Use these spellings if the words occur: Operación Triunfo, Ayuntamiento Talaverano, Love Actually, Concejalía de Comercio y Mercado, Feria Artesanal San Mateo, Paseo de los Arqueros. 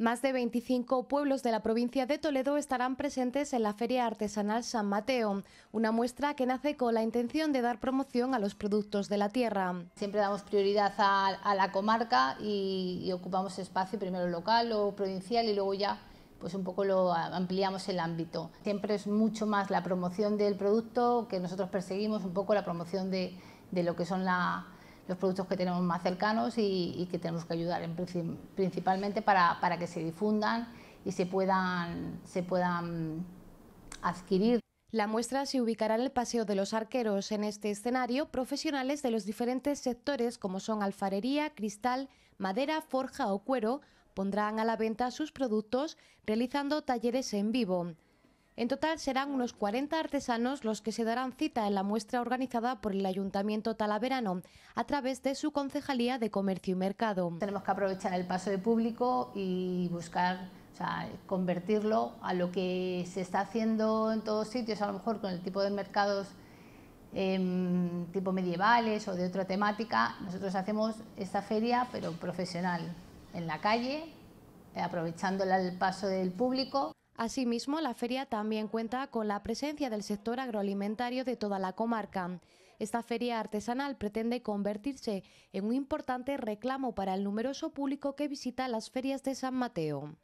Más de 25 pueblos de la provincia de Toledo estarán presentes en la Feria Artesanal San Mateo, una muestra que nace con la intención de dar promoción a los productos de la tierra. Siempre damos prioridad a la comarca y ocupamos espacio primero local o provincial y luego ya pues un poco lo ampliamos el ámbito. Siempre es mucho más la promoción del producto que nosotros perseguimos, un poco la promoción de lo que son los productos que tenemos más cercanos y que tenemos que ayudar principalmente para que se difundan y se puedan adquirir. La muestra se ubicará en el Paseo de los Arqueros. En este escenario, profesionales de los diferentes sectores como son alfarería, cristal, madera, forja o cuero pondrán a la venta sus productos realizando talleres en vivo. En total serán unos 40 artesanos los que se darán cita en la muestra organizada por el Ayuntamiento Talaverano a través de su Concejalía de Comercio y Mercado. Tenemos que aprovechar el paso de público y buscar, o sea, convertirlo a lo que se está haciendo en todos sitios, a lo mejor con el tipo de mercados tipo medievales o de otra temática. Nosotros hacemos esta feria pero profesional, en la calle, aprovechando el paso del público. Asimismo, la feria también cuenta con la presencia del sector agroalimentario de toda la comarca. Esta feria artesanal pretende convertirse en un importante reclamo para el numeroso público que visita las ferias de San Mateo.